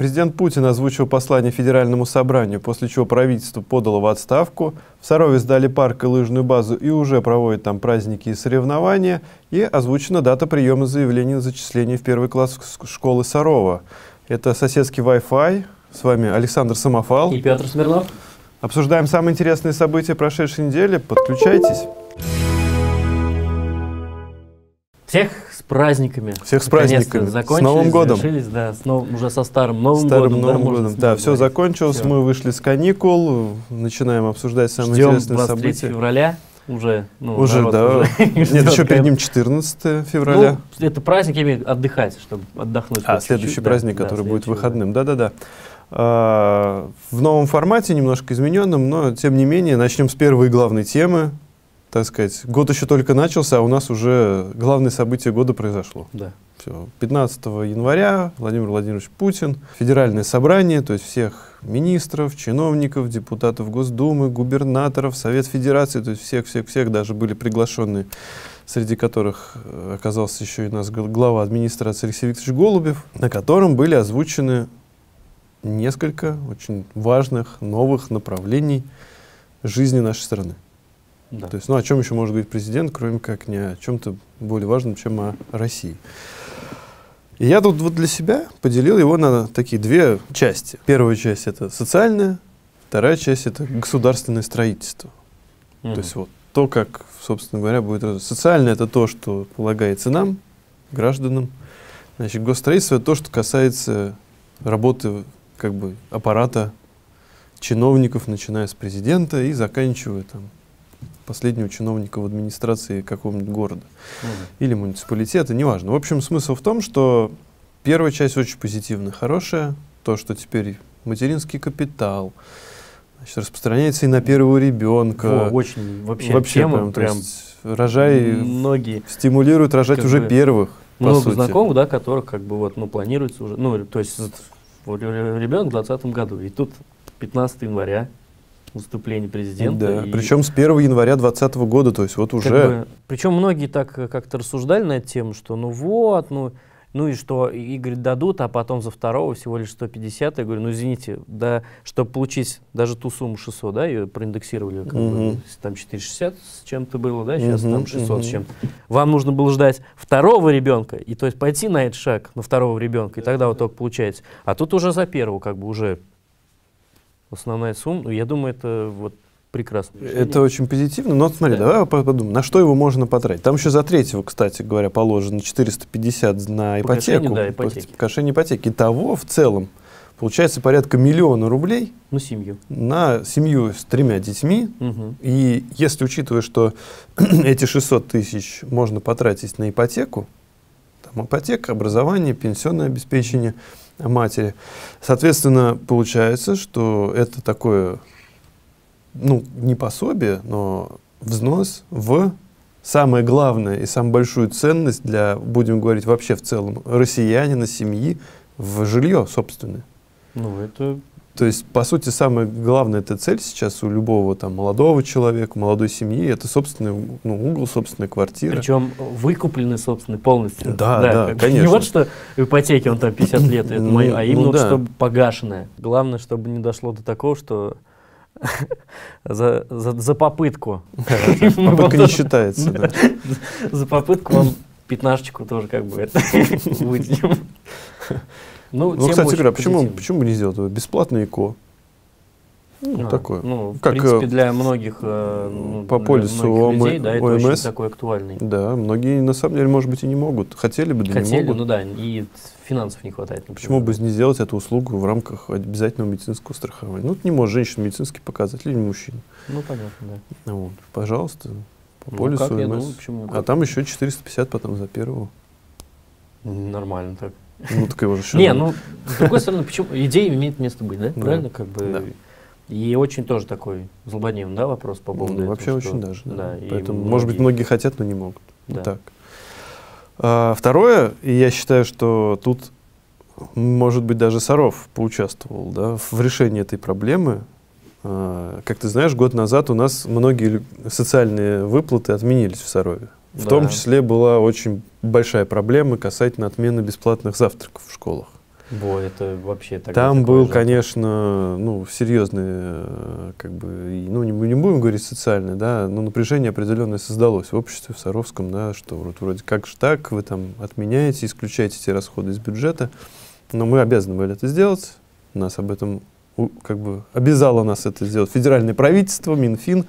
Президент Путин озвучил послание Федеральному собранию, после чего правительство подало в отставку. В Сарове сдали парк и лыжную базу и уже проводят там праздники и соревнования. И озвучена дата приема заявлений на зачисление в первый класс школы Сарова. Это соседский Wi-Fi. С вами Александр Самофал. И Петр Смирнов. Обсуждаем самые интересные события прошедшей недели. Подключайтесь. Всех с праздниками. Всех с праздниками. С Новым годом. Да, уже со старым новым годом. Да, все закончилось. Все. Мы вышли с каникул. Начинаем обсуждать самые интересные события. 23 февраля уже. Ну, уже, да. Нет, еще перед ним 14 февраля. Ну, это праздник, я имею в виду отдыхать, чтобы отдохнуть. А следующий праздник, который будет выходным. Да-да-да. В новом формате, немножко измененном, но тем не менее начнем с первой главной темы. Так сказать, год еще только начался, а у нас уже главное событие года произошло. Да. Все. 15 января Владимир Владимирович Путин, Федеральное собрание, то есть всех министров, чиновников, депутатов Госдумы, губернаторов, Совет Федерации, то есть всех, даже были приглашенные, среди которых оказался еще и у нас глава администрации Алексей Викторович Голубев, на котором были озвучены несколько очень важных новых направлений жизни нашей страны. Да. То есть, ну, о чем еще может говорить президент, кроме как не о чем-то более важном, чем о России. И я тут вот для себя поделил его на такие две части. Первая часть — это социальная, вторая часть — это государственное строительство. То есть вот то, как, собственно говоря, будет развиваться. Социальное — это то, что полагается нам, гражданам. Значит, госстроительство — это то, что касается работы как бы аппарата чиновников, начиная с президента и заканчивая там последнего чиновника в администрации какого-нибудь города или муниципалитета, неважно. В общем, смысл в том, что первая часть очень позитивная, хорошая, то, что теперь материнский капитал, значит, распространяется и на первого ребенка. О, очень вообще тема, прям рожай, многие стимулируют рожать уже первых. Много знакомых, да, которых как бы вот, ну, планируется уже, ну, то есть ребенок в 2020 году, и тут 15 января. Выступление президента. Да, причем с 1 января 2020 года, то есть вот уже... Как бы, причем многие так как-то рассуждали на эту тему, что ну вот, ну и что, и, говорит, дадут, а потом за второго всего лишь 150. Я говорю, ну извините, да, чтобы получить даже ту сумму 600, да, ее проиндексировали, как бы, там 460 с чем-то было, да, сейчас там 600 с чем-то. Вам нужно было ждать второго ребенка, и то есть пойти на этот шаг, на второго ребенка, и тогда вот только получается. А тут уже за первого, как бы, уже... Основная сумма, я думаю, это вот прекрасно. Это очень позитивно, но смотри, да. Давай подумаем, на что его можно потратить. Там еще за третьего, кстати говоря, положено 450 на ипотеку. Да, погашение ипотеки. Итого в целом получается порядка 1 000 000 рублей на семью. На семью с 3 детьми. И если учитывая, что эти 600 тысяч можно потратить на ипотеку, там ипотека, образование, пенсионное обеспечение матери. Соответственно, получается, что это такое, ну, не пособие, но взнос в самое главное и самую большую ценность для, будем говорить, вообще в целом россиянина, семьи, в жилье собственное. Ну, это... То есть, по сути, самая главная эта цель сейчас у любого там молодого человека, молодой семьи, это собственный, ну, угол, собственная квартира. Причем выкупленный собственный полностью. Да, да, да, конечно. Не вот что в ипотеке он там 50 лет, это мое, а именно, ну, вот, да, чтобы погашенное. Главное, чтобы не дошло до такого, что за попытку. Попытка не считается. За попытку вам 15-чку тоже как бы выделим. Ну, кстати говоря, почему бы не сделать его бесплатное ЭКО? Ну, такое. Ну, в принципе, для многих, по полису ОМС, да, это очень такой актуальный. Да, многие, на самом деле, может быть, и не могут. Хотели бы, да не могут. Хотели, ну да, и финансов не хватает. Например. Почему бы не сделать эту услугу в рамках обязательного медицинского страхования? Ну, это не может женщина медицинский показатель, или мужчина. Ну, понятно, да. Вот, пожалуйста, по полису ОМС. Думаю, почему, а там еще 450 потом за первого. Нормально так. Ну, так его же еще... Не, ну, с другой стороны, почему идея имеет место быть, да? Правильно, как бы... Да. И очень тоже такой злободневный, да, вопрос по поводу этого, вообще очень что, даже, да. Да, поэтому, многие... может быть, многие хотят, но не могут. Да. Вот так. Второе, и я считаю, что тут, может быть, даже Саров поучаствовал, да, в решении этой проблемы. Как ты знаешь, год назад у нас многие социальные выплаты отменились в Сарове. В том числе была очень большая проблема касательно отмены бесплатных завтраков в школах. Бой, это вообще так. Там был, конечно, ну, серьезный, как бы, ну, не будем говорить социальный, да, но напряжение определенное создалось в обществе, в Саровском, да, что вот вроде как же так, вы там отменяете, исключаете эти расходы из бюджета, но мы обязаны были это сделать, нас об этом, как бы, обязало нас это сделать федеральное правительство, Минфин.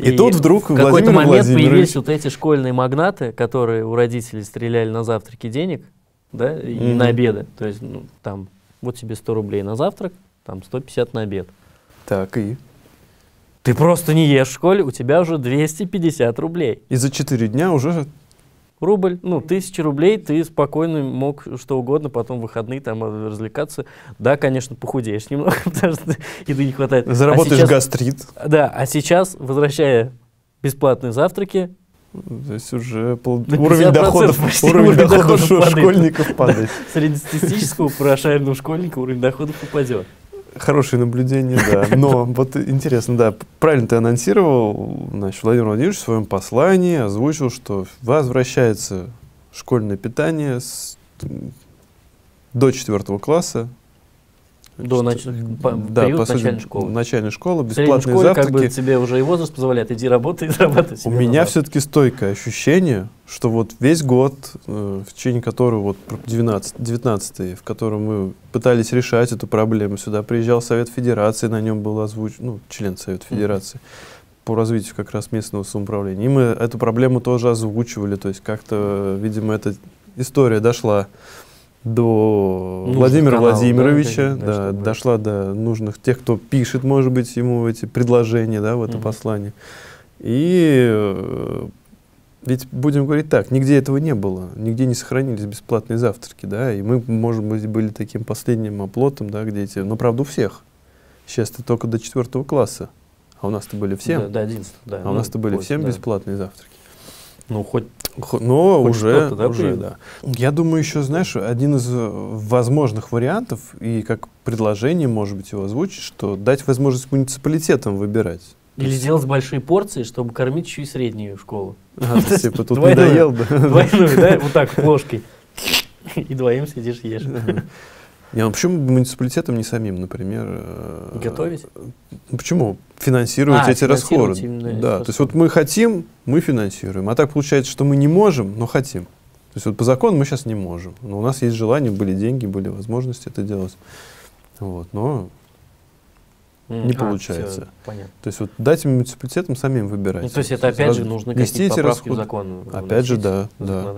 И тут вдруг в какой-то момент появились вот эти школьные магнаты, которые у родителей стреляли на завтраки денег, да, и на обеды. То есть, ну, там, вот тебе 100 рублей на завтрак, там 150 на обед. Так, и? Ты просто не ешь в школе, у тебя уже 250 рублей. И за 4 дня уже... Рубль, ну, 1000 рублей, ты спокойно мог что угодно, потом в выходные там развлекаться. Да, конечно, похудеешь немного, потому что еды не хватает. Заработаешь гастрит. Да, а сейчас, возвращая бесплатные завтраки... Здесь уже уровень доходов школьников падает. Среднестатистического прошаренного школьника уровень доходов упадет. Хорошее наблюдение, да. Но вот интересно, да, правильно ты анонсировал, значит, Владимир Владимирович в своем послании озвучил, что возвращается школьное питание до 4 класса. До начальной школы. Начальной школы, бесплатные завтраки. Как бы тебе уже и возраст позволяет, иди работай, зарабатывай. У меня все-таки стойкое ощущение, что вот весь год, в течение которого, вот 19-й, в котором мы пытались решать эту проблему, сюда приезжал Совет Федерации, на нем был озвучен, ну, член Совета Федерации по развитию как раз местного самоуправления. И мы эту проблему тоже озвучивали, то есть как-то, видимо, эта история дошла до Владимира Владимировича, да, дошла до нужных тех, кто пишет, может быть, ему эти предложения, да, в этом послании. И ведь, будем говорить так, нигде этого не было, нигде не сохранились бесплатные завтраки, да, и мы, может быть, были таким последним оплотом, да, где эти, но, правда, у всех. Сейчас-то только до 4 класса, а у нас-то были всем, да, до 11, да, а у нас-то были всем бесплатные завтраки. Ну, хоть... Но хоть уже, да, уже да. Я думаю, еще, знаешь, один из возможных вариантов, и как предложение, может быть, его озвучить, что дать возможность муниципалитетам выбирать. Или сделать большие порции, чтобы кормить еще и среднюю школу. А, ты типа тут не доел, да? Двойную, да? Вот так, ложкой. И двоим сидишь, ешь. Не, ну почему муниципалитетам не самим, например... Готовить? Почему? Финансировать эти расходы. Да, то есть вот мы хотим, мы финансируем. А так получается, что мы не можем, но хотим. То есть вот по закону мы сейчас не можем. Но у нас есть желание, были деньги, были возможности это делать. Вот, но не получается. Понятно. То есть вот дать муниципалитетам самим выбирать. Ну, то есть это опять же нужно какие-то поправки в закон. Опять же, да. Да,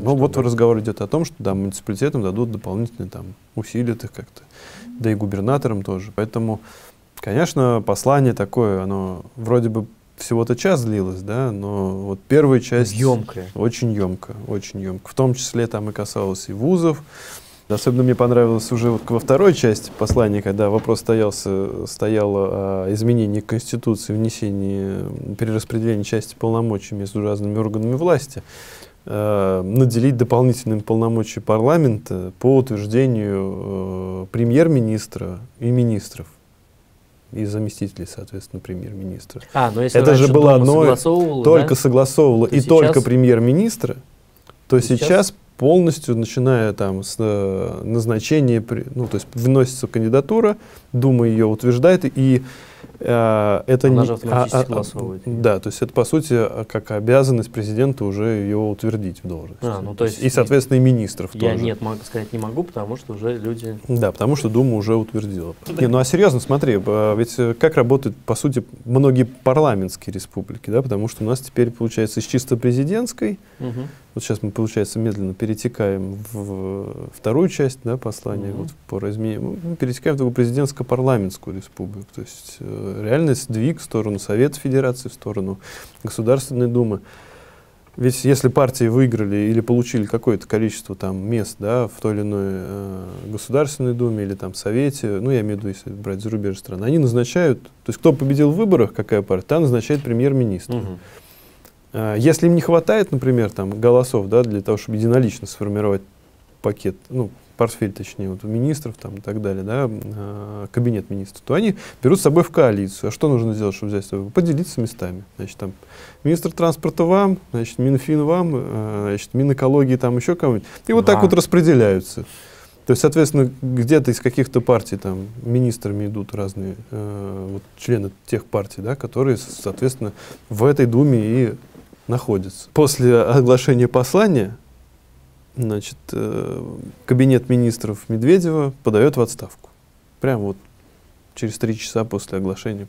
но вот разговор идет о том, что да, муниципалитетам дадут дополнительные там усилия их как-то. Да и губернаторам тоже. Поэтому, конечно, послание такое, оно вроде бы всего-то час длилось, да, но вот первая часть очень емко, очень емко. В том числе там и касалось и вузов. Особенно мне понравилось уже вот во второй части послания, когда вопрос стоял о изменении Конституции, внесении перераспределения части полномочий между разными органами власти, наделить дополнительными полномочиями парламента по утверждению премьер-министра и министров. И заместителей, соответственно, премьер-министра. Это же было одно, только согласовывало и только премьер-министра, то сейчас... полностью, начиная там с назначения, ну, то есть вносится кандидатура, Дума ее утверждает, и это не... да, то есть это, по сути, как обязанность президента уже ее утвердить в должности. Ну, то есть, и, соответственно, и министров тоже. Нет, могу сказать, не могу, потому что уже люди... Да, потому что Дума уже утвердила. Не, ну, а серьезно, смотри, ведь как работают, по сути, многие парламентские республики, да, потому что у нас теперь, получается, из чисто президентской... Вот сейчас мы, получается, медленно перетекаем в вторую часть, да, послания, вот, по размению, мы перетекаем в такую президентско-парламентскую республику. То есть реально сдвиг в сторону Совета Федерации, в сторону Государственной Думы. Ведь если партии выиграли или получили какое-то количество там мест, да, в той или иной Государственной Думе или там Совете, ну, я имею в виду, если брать зарубежные страны, они назначают, то есть кто победил в выборах, какая партия, та назначает премьер-министра. Если им не хватает, например, там, голосов, да, для того, чтобы единолично сформировать пакет, ну, портфель, точнее, вот, министров там, и так далее, да, кабинет министров, то они берут с собой в коалицию. А что нужно сделать, чтобы взять с собой? Поделиться местами. Значит, там министр транспорта вам, значит, Минфин вам, значит, Минэкологии там еще кому-нибудь. И вот так вот распределяются. То есть, соответственно, где-то из каких-то партий там министрами идут разные вот, члены тех партий, да, которые, соответственно, в этой думе и находятся. После оглашения послания, значит, кабинет министров Медведева подает в отставку. Прямо вот через 3 часа после оглашения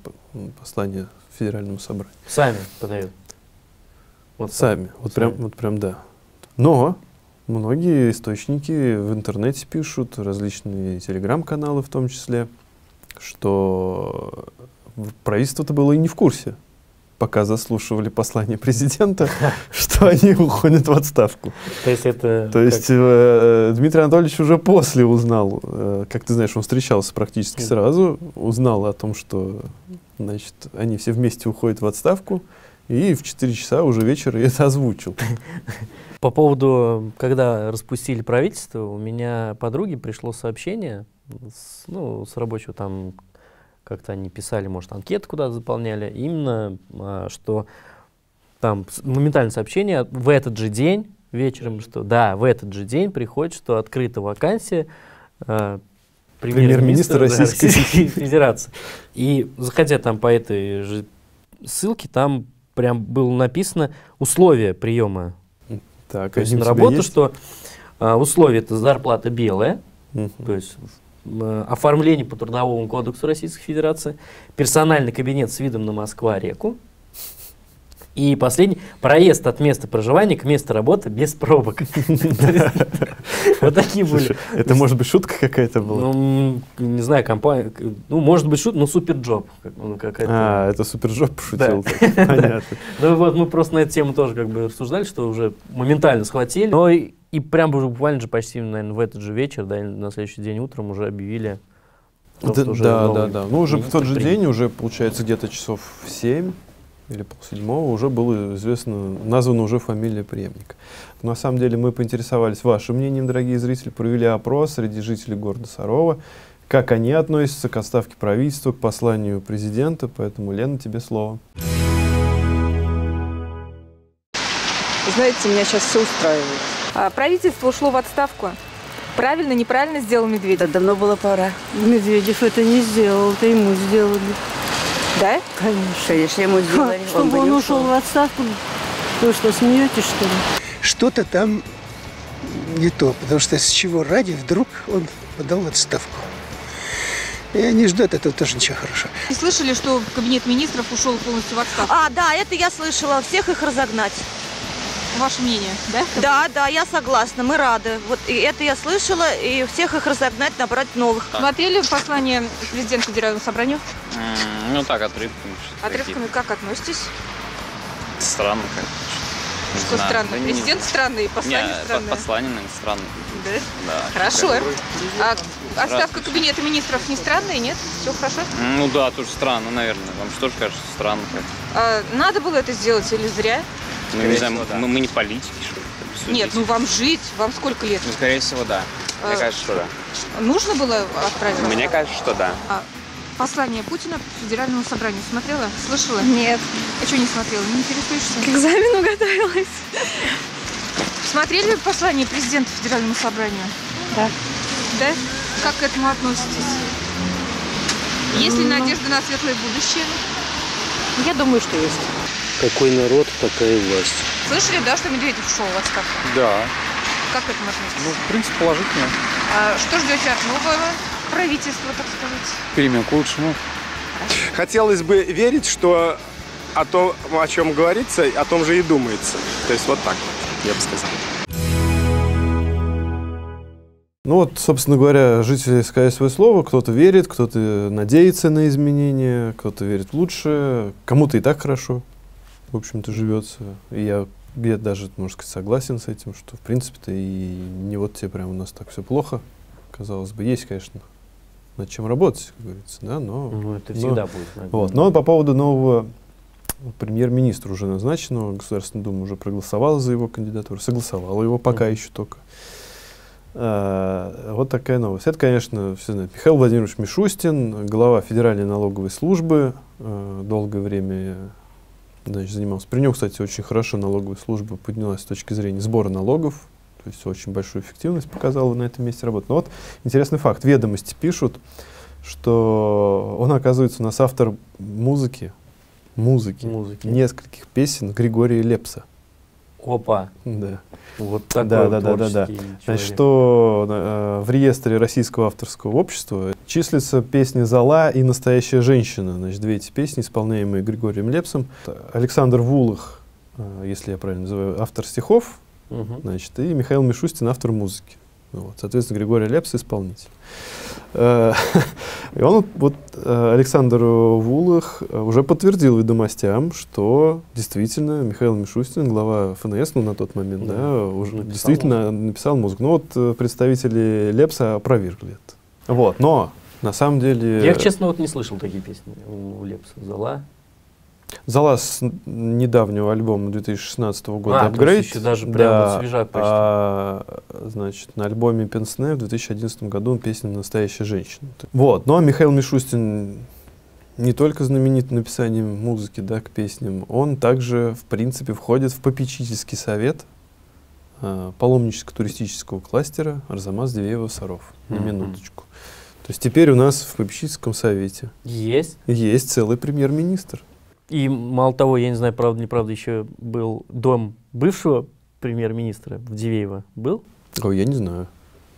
послания Федеральному собранию. Сами подают? Вот сами. Вот прям, да. Но многие источники в интернете пишут, различные телеграм-каналы в том числе, что правительство-то было и не в курсе, пока заслушивали послание президента, что они уходят в отставку. То есть, Дмитрий Анатольевич уже после узнал, как ты знаешь, он встречался практически сразу, узнал о том, что, значит, они все вместе уходят в отставку, и в 4 часа уже вечера это озвучил. По поводу, когда распустили правительство, у меня подруге пришло сообщение с рабочего, там как-то они писали, может, анкету куда-то заполняли, именно, что там моментальное сообщение в этот же день, вечером, что да, в этот же день приходит, что открыта вакансия премьер-министра Российской Федерации. И заходя там по этой же ссылке, там прям было написано условия приема. Так, то есть на работу, что условия — это зарплата белая, то есть оформление по Трудовому кодексу Российской Федерации, персональный кабинет с видом на Москва-реку и последний — проезд от места проживания к месту работы без пробок. Вот такие были. Это, может быть, шутка какая-то была? Не знаю, компания... Ну, может быть, шутка, но суперджоп. А, это суперджоп пошутил. Понятно. Ну, вот мы просто на эту тему тоже как бы рассуждали, что уже моментально схватили. Но и прям буквально же почти, наверное, в этот же вечер, да, на следующий день утром уже объявили. Да. Ну, уже в тот же день, уже, получается, где-то часов в 7 или полседьмого уже было известно, названа уже фамилия преемника. Но на самом деле мы поинтересовались вашим мнением, дорогие зрители, провели опрос среди жителей города Сарова, как они относятся к отставке правительства, к посланию президента. Поэтому, Лена, тебе слово. Знаете, меня сейчас все устраивает. А правительство ушло в отставку. Правильно, неправильно сделал Медведев? Это давно было пора. Медведев это не сделал, это ему сделали. Да? Конечно, если ему сделали, чтобы он ушел в отставку. Вы что, смеетесь, что ли? Что-то там не то, потому что с чего ради вдруг он подал отставку. Я не жду от этого тоже ничего хорошего. Вы слышали, что кабинет министров ушел полностью в отставку? А, да, это я слышала. Всех их разогнать. Ваше мнение, да? Да, я согласна, мы рады. Вот и это я слышала, и всех их разогнать, набрать новых. Смотрели послание президента Федерального собрания? Ну так, отрывками. Отрывками как относитесь? Странно, конечно. Что странно? Президент странный, послание странное. Послание, наверное, странное. Да? Хорошо. А отставка кабинета министров не странная, нет? Все хорошо? Ну да, тоже странно, наверное. Вам что же кажется странно? Надо было это сделать или зря? Ну, не знаю, да. Мы не политики, что ли? Нет, ну вам жить, вам сколько лет? Ну, скорее всего, да. Мне кажется, что да. Нужно было отправить? Мне кажется, что да. Послание Путина к Федеральному собранию смотрела? Слышала? Нет. А что не смотрела? Не интересуешься? К экзамену готовилась. Смотрели послание президента Федеральному собранию? Да. Да? Как к этому относитесь? Есть ли надежда на светлое будущее? Я думаю, что есть. Какой народ, такая власть. Слышали, да, что Медведев ушел в отставку? Да. Как это можно сказать? Ну, в принципе, положительно. А что ждете от нового правительства, так сказать? Перемен к лучшему. Хотелось бы верить, что о том, о чем говорится, о том же и думается. То есть вот так вот, я бы сказал. Ну вот, собственно говоря, жители сказали свое слово, кто-то верит, кто-то надеется на изменения, кто-то верит лучше, кому-то и так хорошо, в общем-то, живется. И я даже, можно сказать, согласен с этим, что, в принципе-то, и не вот тебе прям у нас так все плохо. Казалось бы, есть, конечно, над чем работать, как говорится, да, но... Ну, это всегда будет. Вот. Но по поводу нового премьер-министра уже назначенного, Государственная Дума уже проголосовала за его кандидатуру, согласовала его пока еще только. Вот такая новость. Это, конечно, все знают. Михаил Владимирович Мишустин, глава Федеральной налоговой службы, долгое время занимался. При нем, кстати, очень хорошо налоговая служба поднялась с точки зрения сбора налогов. То есть очень большую эффективность показала на этом месте работы. Но вот интересный факт. Ведомости пишут, что он, оказывается, у нас автор музыки. Нескольких песен Григория Лепса. Опа! Да. Вот такой да. Значит, что в реестре Российского авторского общества числится песня «Зола» и «Настоящая женщина». Значит, две эти песни, исполняемые Григорием Лепсом. Александр Вулах, если я правильно называю, автор стихов, значит, и Михаил Мишустин, автор музыки. Вот, соответственно, Григорий Лепс — исполнитель. И он, вот, Александр Вулах, уже подтвердил ведомостям, что действительно Михаил Мишустин, глава ФНС, ну, на тот момент, да, уже написал действительно написал музыку. Ну, вот представители Лепса опровергли это. Вот, но на самом деле... Я их, честно, вот не слышал такие песни у Лепса. «Зола». «Зола» с недавнего альбома 2016 года «Апгрейд». Еще даже прям вот свежа почти. Значит, на альбоме «Пенсне» в 2011 году он песня «Настоящая женщина». Вот. Ну а Михаил Мишустин не только знаменит написанием музыки, да, к песням, он также, в принципе, входит в попечительский совет паломническо-туристического кластера «Арзамас, Дивеево, Саров». На минуточку. То есть теперь у нас в попечительском совете есть целый премьер-министр. И, мало того, я не знаю, правда, неправда, еще был дом бывшего премьер-министра в Дивеево. Был? Ой, я не знаю.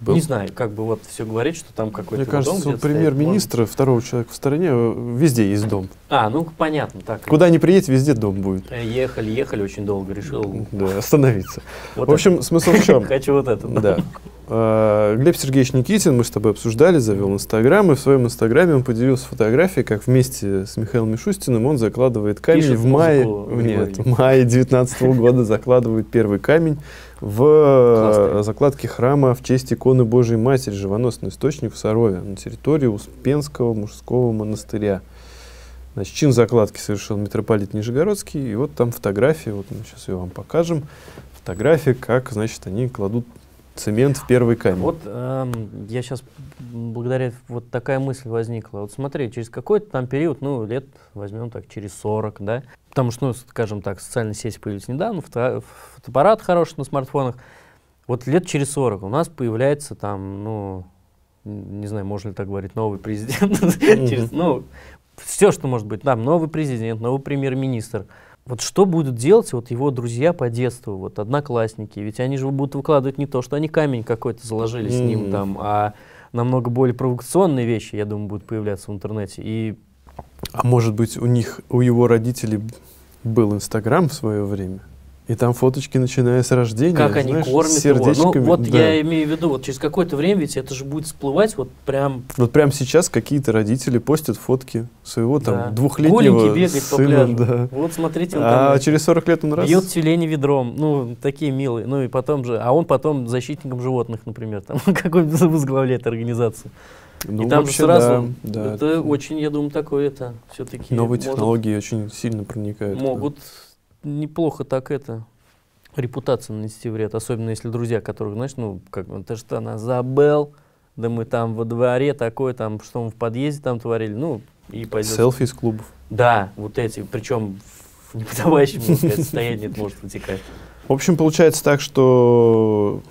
Был. Не знаю, как бы вот все говорит, что там какой-то дом. Мне кажется, у премьер-министра, второго человека в стране, везде есть дом. Ну понятно. Так. Куда ни приедет, везде дом будет. Ехали очень долго, решил. Да, остановиться. В общем, смысл в чем? Хочу вот это. Да. Глеб Сергеевич Никитин, мы с тобой обсуждали, завел Инстаграм, и в своем Инстаграме он поделился фотографией, как вместе с Михаилом Мишустиным он закладывает камень в мае. Нет, в мае 2019 года закладывает первый камень в закладке храма в честь иконы Божьей Матери, живоносный источник в Сарове, на территории Успенского мужского монастыря. Значит, чин закладки совершил митрополит Нижегородский, и вот там фотографии, вот мы сейчас ее вам покажем, фотографии, как, значит, они кладут цемент в первый камень. Вот я сейчас, благодаря, вот такая мысль возникла. Вот смотри, через какой-то там период, ну, лет, возьмем так, через 40, да, потому что, ну, скажем так, социальные сети появились недавно, фотоаппарат хороший на смартфонах. Вот лет через 40 у нас появляется там, ну, не знаю, можно ли так говорить, новый президент. Ну, все, что может быть, там новый президент, новый премьер-министр. Вот что будут делать вот его друзья по детству, вот одноклассники? Ведь они же будут выкладывать не то, что они камень какой-то заложили с ним там, а намного более провокационные вещи, я думаю, будут появляться в интернете. И... А может быть, у его родителей был Инстаграм в свое время? И там фоточки, начиная с рождения, как они, знаешь, кормят сердечками. Ну, вот я имею в виду, вот через какое-то время ведь это же будет всплывать вот прям... Вот прям сейчас какие-то родители постят фотки своего там двухлетнего сына. Вот смотрите, он там через 40 лет он бьет тюлени ведром. Ну, такие милые. Ну и потом же... А он потом защитником животных, например, там какой-нибудь возглавляет организацию. Ну, и там вообще, сразу, да, это очень, я думаю, такое это все-таки... Новые технологии очень сильно проникают. Могут... неплохо так это репутацию нанести вред, особенно если друзья, которых, знаешь, ну, как бы, ты что, она забыл, да мы там во дворе такое, там, что мы в подъезде там творили, ну, и пойдет. Селфи из клубов. Да, вот эти, причем в неподавающем состоянии это может вытекать. В общем, получается так, что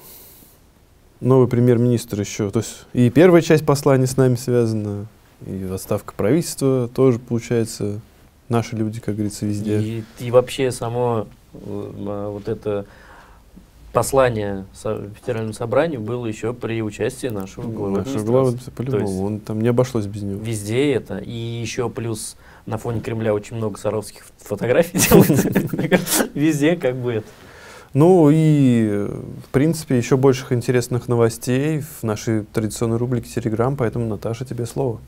новый премьер-министр еще, то есть и первая часть послания с нами связана, и отставка правительства тоже, получается, наши люди, как говорится, везде. И вообще само вот это послание Федеральному собранию было еще при участии нашего главы. Нашего главы, по-любому, он там не обошлось без него. Везде это. И еще плюс на фоне Кремля очень много саровских фотографий делают. Везде как бы это. Ну и, в принципе, еще больших интересных новостей в нашей традиционной рубрике «Телеграм», поэтому, Наташа, тебе слово.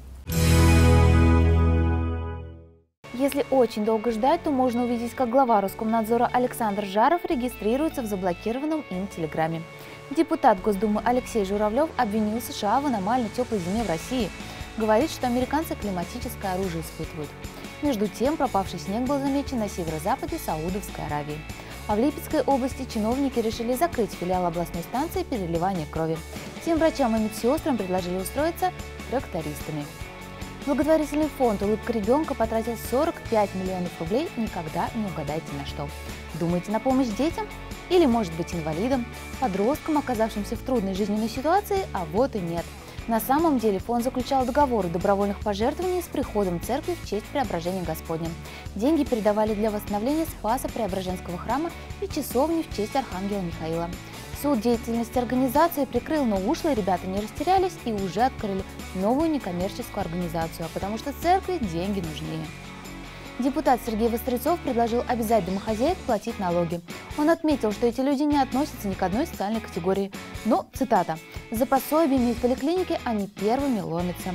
Если очень долго ждать, то можно увидеть, как глава Роскомнадзора Александр Жаров регистрируется в заблокированном им Телеграме. Депутат Госдумы Алексей Журавлев обвинил США в аномально теплой зиме в России. Говорит, что американцы климатическое оружие испытывают. Между тем, пропавший снег был замечен на северо-западе Саудовской Аравии. А в Липецкой области чиновники решили закрыть филиал областной станции переливания крови. Всем врачам и медсестрам предложили устроиться трактористами. Благотворительный фонд «Улыбка ребенка» потратил 45 миллионов рублей. Никогда не угадайте на что. Думаете, на помощь детям? Или, может быть, инвалидам? Подросткам, оказавшимся в трудной жизненной ситуации? А вот и нет. На самом деле фонд заключал договоры добровольных пожертвований с приходом церкви в честь Преображения Господня. Деньги передавали для восстановления Спаса Преображенского храма и часовни в честь Архангела Михаила. Суд деятельности организации прикрыл, но ушлые ребята не растерялись и уже открыли новую некоммерческую организацию, потому что церкви деньги нужнее. Депутат Сергей Вострецов предложил обязать домохозяек платить налоги. Он отметил, что эти люди не относятся ни к одной социальной категории. Но, цитата, «за пособиями в поликлинике они первыми ломятся».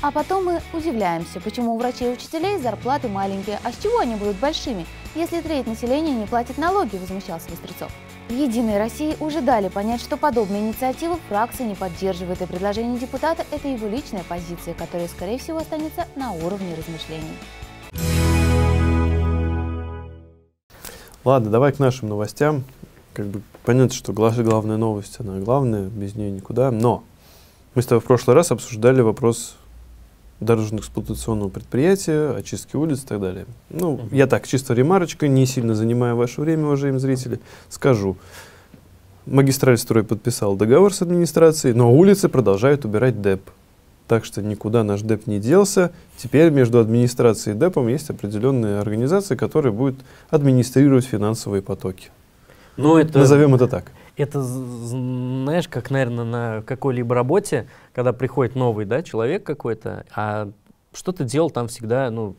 А потом мы удивляемся, почему у врачей и учителей зарплаты маленькие, а с чего они будут большими, если треть населения не платит налоги, возмущался Вострецов. В «Единой России» уже дали понять, что подобные инициативы фракция не поддерживает, и предложение депутата – это его личная позиция, которая, скорее всего, останется на уровне размышлений. Ладно, давай к нашим новостям. Как бы понятно, что главная новость, она главная, без нее никуда. Но мы с тобой в прошлый раз обсуждали вопрос дорожно-эксплуатационного предприятия, очистки улиц и так далее. Ну, я так, чисто ремарочка, не сильно занимая ваше время, уважаемые зрители, скажу. Магистральстрой подписал договор с администрацией, но улицы продолжают убирать ДЭП. Так что никуда наш ДЭП не делся. Теперь между администрацией и ДЭПом есть определенные организации, которые будут администрировать финансовые потоки. Ну, это, назовем это так. Это, знаешь, как, наверное, на какой-либо работе, когда приходит новый, да, человек какой-то, а что-то делал там всегда, ну,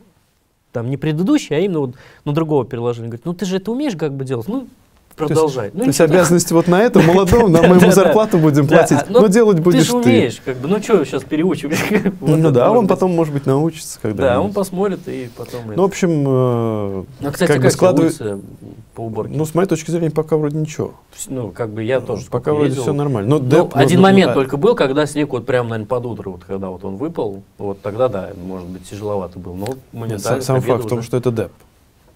там не предыдущий, а именно вот на другого переложили. Говорит, ну ты же это умеешь как бы делать, ну, продолжай. То есть обязанности вот на этом молодом, на моему зарплату будем платить, но делать будешь ты. Ты же умеешь, как бы, ну что сейчас переучим? Ну да, он потом, может быть, научится когда-нибудь. Да, он посмотрит и потом... Ну, в общем, как бы складывается по уборке. Ну, с моей точки зрения, пока вроде ничего. Ну, как бы я тоже... Пока вроде все нормально. Один момент только был, когда снег вот прям, наверное, под утро, вот когда вот он выпал, вот тогда, да, может быть, тяжеловато было, но моментально... Сам факт в том, что это ДЭП.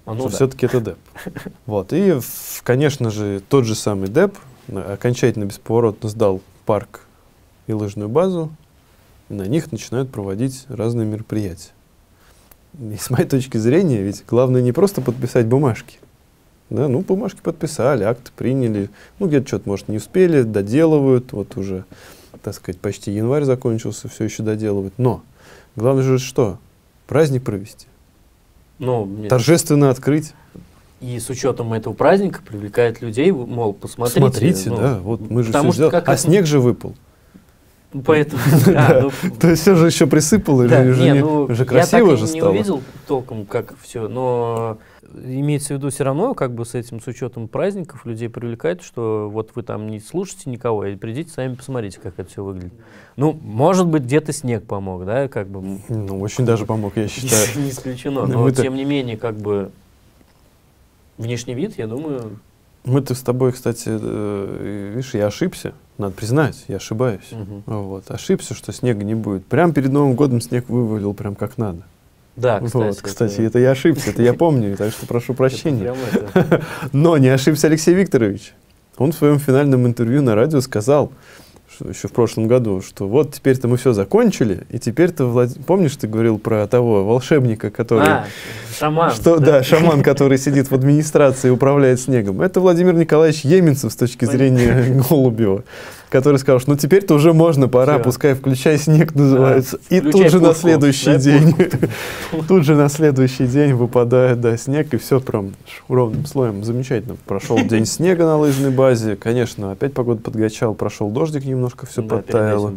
Ну, все-таки это ДЭП. Вот. И, конечно же, тот же самый ДЭП окончательно бесповоротно сдал парк и лыжную базу, и на них начинают проводить разные мероприятия. И с моей точки зрения, ведь главное не просто подписать бумажки. Да, ну, бумажки подписали, акт приняли, ну, где-то что-то, может, не успели, доделывают, вот уже, так сказать, почти январь закончился, все еще доделывают. Но главное же что? Праздник провести. Ну, торжественно открыть. И с учетом этого праздника привлекает людей, мол, посмотрите. Смотрите, ну, да, вот мы же все сделали. А снег же выпал. Поэтому... То есть все же еще присыпало, уже красиво же стало. Я так не увидел толком, как все, но имеется в виду все равно, как бы с этим, с учетом праздников, людей привлекает, что вот вы там не слушайте никого, и придите сами посмотрите, как это все выглядит. Ну, может быть, где-то снег помог, да, как бы. Ну, очень даже помог, я считаю. Не исключено, но тем не менее, как бы, внешний вид, я думаю... Мы-то с тобой, кстати, видишь, я ошибся, надо признать, я ошибаюсь. Вот, ошибся, что снега не будет. Прям перед Новым годом снег вывалил прям как надо. Да, кстати. Вот, кстати, это я ошибся, это я помню, так что прошу прощения. Но не ошибся Алексей Викторович. Он в своем финальном интервью на радио сказал, еще в прошлом году, что вот теперь-то мы все закончили, и теперь-то, помнишь, ты говорил про того волшебника, который... шаман. Что, да, шаман, который сидит в администрации и управляет снегом. Это Владимир Николаевич Еменцев с точки зрения Голубева, который сказал, что ну теперь-то уже можно, пора, все. Пускай «Включай снег» называется. Да, и тут же на следующий день, тут же на следующий день выпадает, да, снег, и все прям ровным слоем. Замечательно. Прошел день снега на лыжной базе. Конечно, опять погода подгачала, прошел дождик немножко, все подтаяло.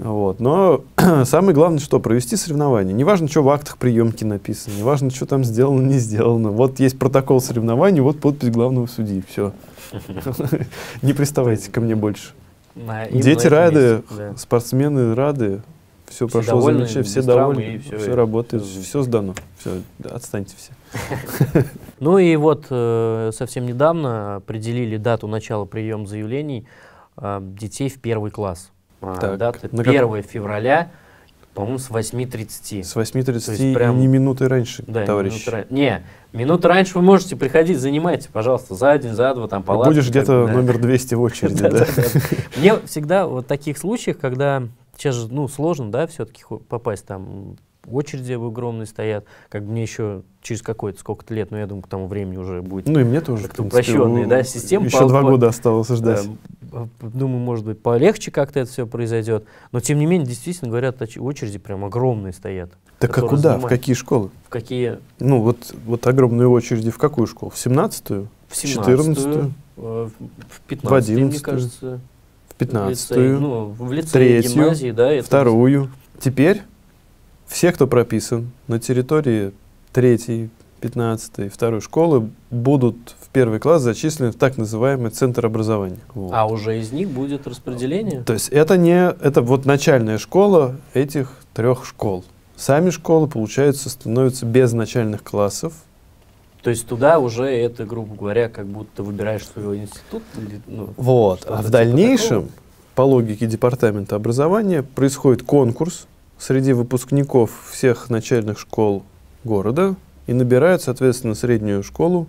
Вот. Но самое главное, что провести соревнования. Неважно, что в актах приемки написано, неважно, что там сделано, не сделано. Вот есть протокол соревнований, вот подпись главного судьи, все. Не приставайте ко мне больше. Дети рады, спортсмены рады, все прошло замечательно, все довольны, все работает, все сдано, все, отстаньте все. Ну и вот совсем недавно определили дату начала приема заявлений детей в первый класс. Дата 1 февраля. По-моему, с 8:30. С 8:30 прям... не минуты раньше, да, товарищи. Минуты раньше вы можете приходить, занимайте, пожалуйста, за день, за два, там, палатки. Будешь где-то номер 200 в очереди, да? Мне всегда вот в таких случаях, когда сейчас же, ну, сложно, да, все-таки попасть, там, очереди огромные стоят, как бы мне еще через какое-то, сколько-то лет, но я думаю, к тому времени уже будет... Ну и мне тоже, упрощенная, да, система. Еще 2 года осталось ждать. Думаю, может быть, полегче как-то это все произойдет. Но, тем не менее, действительно, говорят, очереди прям огромные стоят. Так а куда? Занимают. В какие школы? В какие? Ну, вот огромные очереди в какую школу? В 17-ю? В 14-ю? В 15-ю, мне кажется. В 15-ю? Ну, в лицее, гимназии, да. 2-ю. Теперь все, кто прописан на территории 3-й, 15-й, 2-й школы, будут в 1 класс зачислены в так называемый Центр образования. Вот. А уже из них будет распределение? То есть это вот начальная школа этих 3 школ. Сами школы, получается, становятся без начальных классов. То есть туда уже это, грубо говоря, как будто выбираешь свой институт? Или, ну, вот. А в дальнейшем, такого? По логике департамента образования, происходит конкурс среди выпускников всех начальных школ города и набирают, соответственно, среднюю школу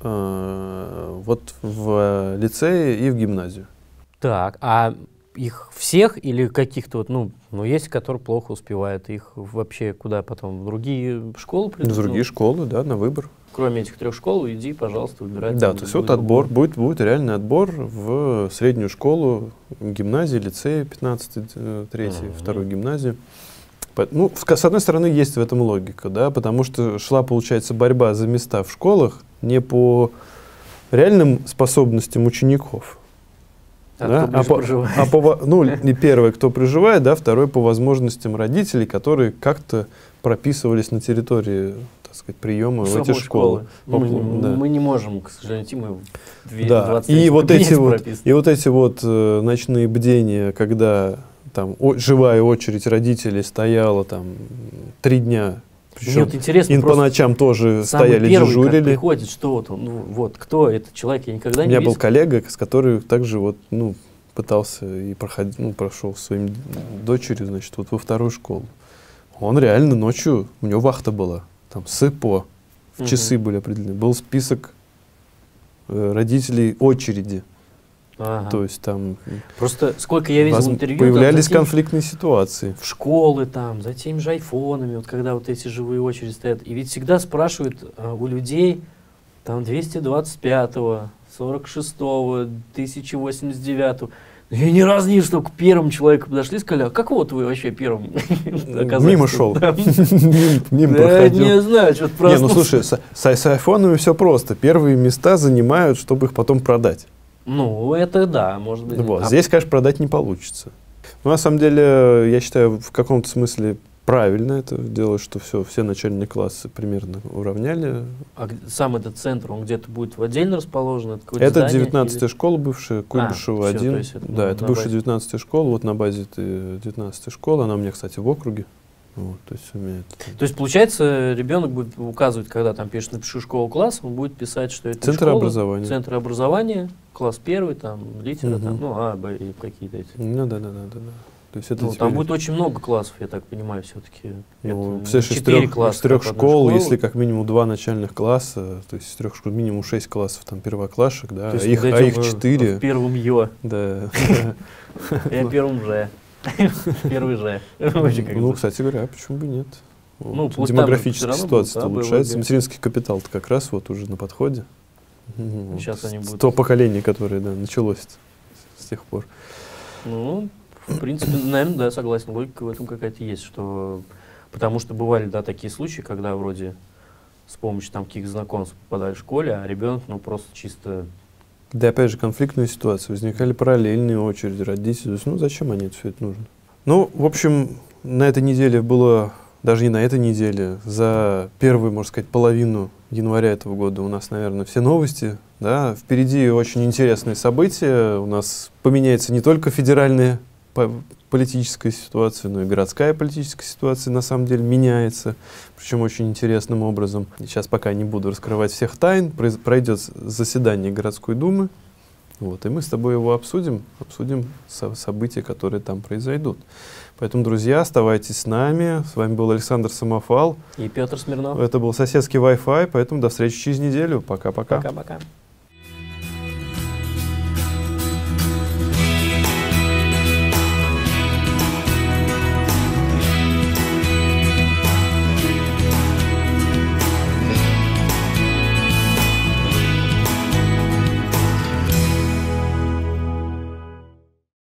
вот в лицее и в гимназию. Так, а... их всех или каких-то, вот, ну, есть, которые плохо успевают, их вообще куда потом? В другие школы придут? В другие школы, да, на выбор. Кроме этих 3 школ, иди, пожалуйста, выбирай. Да, то есть вот отбор, будет реальный отбор в среднюю школу, гимназии, лицей, 15-й, 3-й, 2-й гимназии. Ну, с одной стороны, есть в этом логика, да, потому что шла, получается, борьба за места в школах не по реальным способностям учеников, ну, первый, кто проживает, да, второй по возможностям родителей, которые как-то прописывались на территории, так сказать, приема в эти школы. Мы не можем, к сожалению, и вот эти вот ночные бдения, когда там живая очередь родителей стояла там 3 дня. Причем вот интересно, по ночам тоже стояли, первый, дежурили. Приходит, что вот он, ну, вот кто этот человек, я никогда не видел. У меня был коллега, с которым также вот, ну, пытался и прошел своим дочерью, значит, вот во 2-ю школу. Он реально ночью, у него вахта была, там СЭПО, часы были определены, был список родителей очереди. Ага. То есть там... Просто сколько я видел интервью... Появлялись там конфликтные ситуации. В школы там, за теми же айфонами, вот когда вот эти живые очереди стоят. И ведь всегда спрашивают у людей там 225-го, 46-го, 1089-го. Я ни разу не вижу, что к первому человеку подошли и сказали, а как вот вы вообще первым оказались? Мимо шел. Мимо проходил. Не знаю, что-то просто. Ну слушай, с айфонами все просто. Первые места занимают, чтобы их потом продать. Ну, это да, может быть. Вот. Здесь, конечно, продать не получится. Но, на самом деле, я считаю, в каком-то смысле правильно это делать, что все начальные классы примерно уравняли. А сам этот центр, он где-то будет отдельно расположен? Это 19-я или... школа бывшая, Куйбышева 1. Это, да, это бывшая 19-я школа, вот на базе 19-й школы, она у меня, кстати, в округе. Вот, то есть, получается, ребенок будет указывать, когда там пишет «напишу школу, класс», он будет писать, что это Центр образования. Центр образования, класс 1, там, литера, там, ну, А, Б, какие-то эти. Ну, да. То есть это ну, там будет очень много классов, я так понимаю, все-таки. Ну, все 4 класса. Из 3 школ, если как минимум 2 начальных класса, то есть из 3 школ минимум 6 классов там первоклашек, да, их 4. В первом Ё. Да. Я первым Ж. Первый же. Ну, кстати говоря, почему бы нет? Демографическая ситуация улучшается. Материнский капитал-то как раз вот уже на подходе. Сейчас они будут... То поколение, которое началось с тех пор. Ну, в принципе, наверное, да, согласен. Логика в этом какая-то есть. Потому что бывали, да, такие случаи, когда вроде с помощью каких-то знакомств попадали в школе, а ребенок, ну, просто чисто... Да, опять же, конфликтные ситуации, возникали параллельные очереди родителей. Ну, зачем они это все это нужно? Ну, в общем, на этой неделе было, даже не на этой неделе, за первую, можно сказать, половину января этого года у нас, наверное, все новости. Да? Впереди очень интересные события. У нас поменяется не только федеральная политическая ситуация, но и городская политическая ситуация, на самом деле, меняется, причем очень интересным образом. Сейчас пока не буду раскрывать всех тайн. Пройдет заседание городской думы, Вот. И мы с тобой его обсудим события, которые там произойдут. Поэтому, друзья, оставайтесь с нами. С вами был Александр Самофал. И Петр Смирнов. Это был «Соседский Wi-Fi», поэтому до встречи через неделю. Пока-пока. Пока-пока.